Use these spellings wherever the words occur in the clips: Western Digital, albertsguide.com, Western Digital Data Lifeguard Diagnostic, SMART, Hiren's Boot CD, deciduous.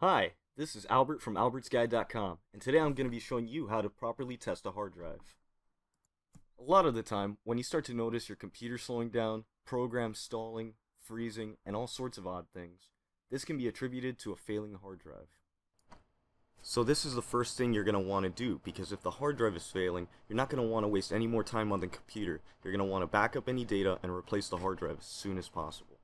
Hi, this is Albert from albertsguide.com, and today I'm going to be showing you how to properly test a hard drive. A lot of the time, when you start to notice your computer slowing down, programs stalling, freezing, and all sorts of odd things, this can be attributed to a failing hard drive. So this is the first thing you're going to want to do, because if the hard drive is failing, you're not going to want to waste any more time on the computer. You're going to want to back up any data and replace the hard drive as soon as possible.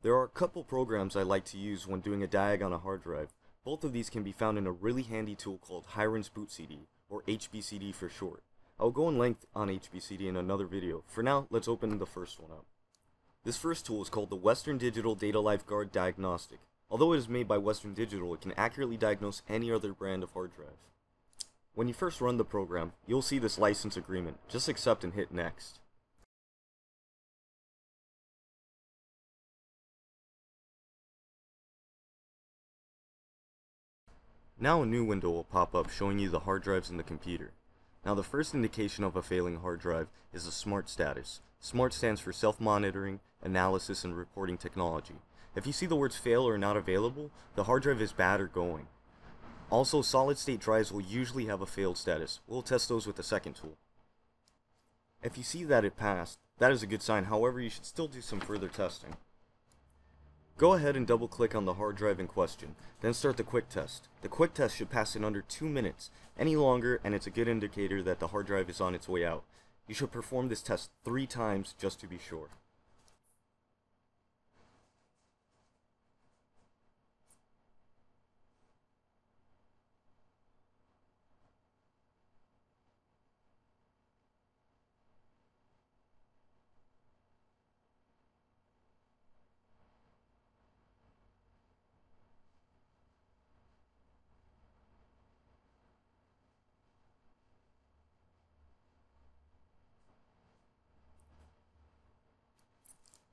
There are a couple programs I like to use when doing a diag on a hard drive. Both of these can be found in a really handy tool called Hiren's Boot CD, or HBCD for short. I'll go in length on HBCD in another video. For now, let's open the first one up. This first tool is called the Western Digital Data Lifeguard Diagnostic. Although it is made by Western Digital, it can accurately diagnose any other brand of hard drive. When you first run the program, you'll see this license agreement. Just accept and hit next. Now a new window will pop up showing you the hard drives in the computer. Now the first indication of a failing hard drive is the SMART status. SMART stands for Self-Monitoring, Analysis, and Reporting Technology. If you see the words fail or not available, the hard drive is bad or going. Also, solid-state drives will usually have a failed status. We'll test those with the second tool. If you see that it passed, that is a good sign. However, you should still do some further testing. Go ahead and double click on the hard drive in question, then start the quick test. The quick test should pass in under 2 minutes, any longer and it's a good indicator that the hard drive is on its way out. You should perform this test 3 times just to be sure.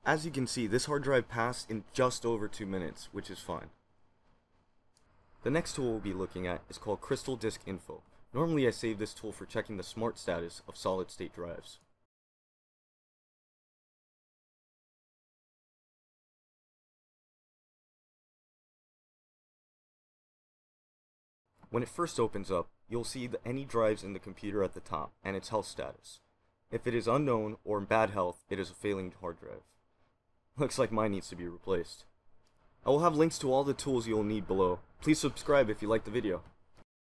As you can see, this hard drive passed in just over 2 minutes, which is fine. The next tool we'll be looking at is called CrystalDiskInfo. Normally I save this tool for checking the SMART status of solid-state drives. When it first opens up, you'll see any drives in the computer at the top and its health status. If it is unknown or in bad health, it is a failing hard drive. Looks like mine needs to be replaced. I will have links to all the tools you'll need below. Please subscribe if you like the video.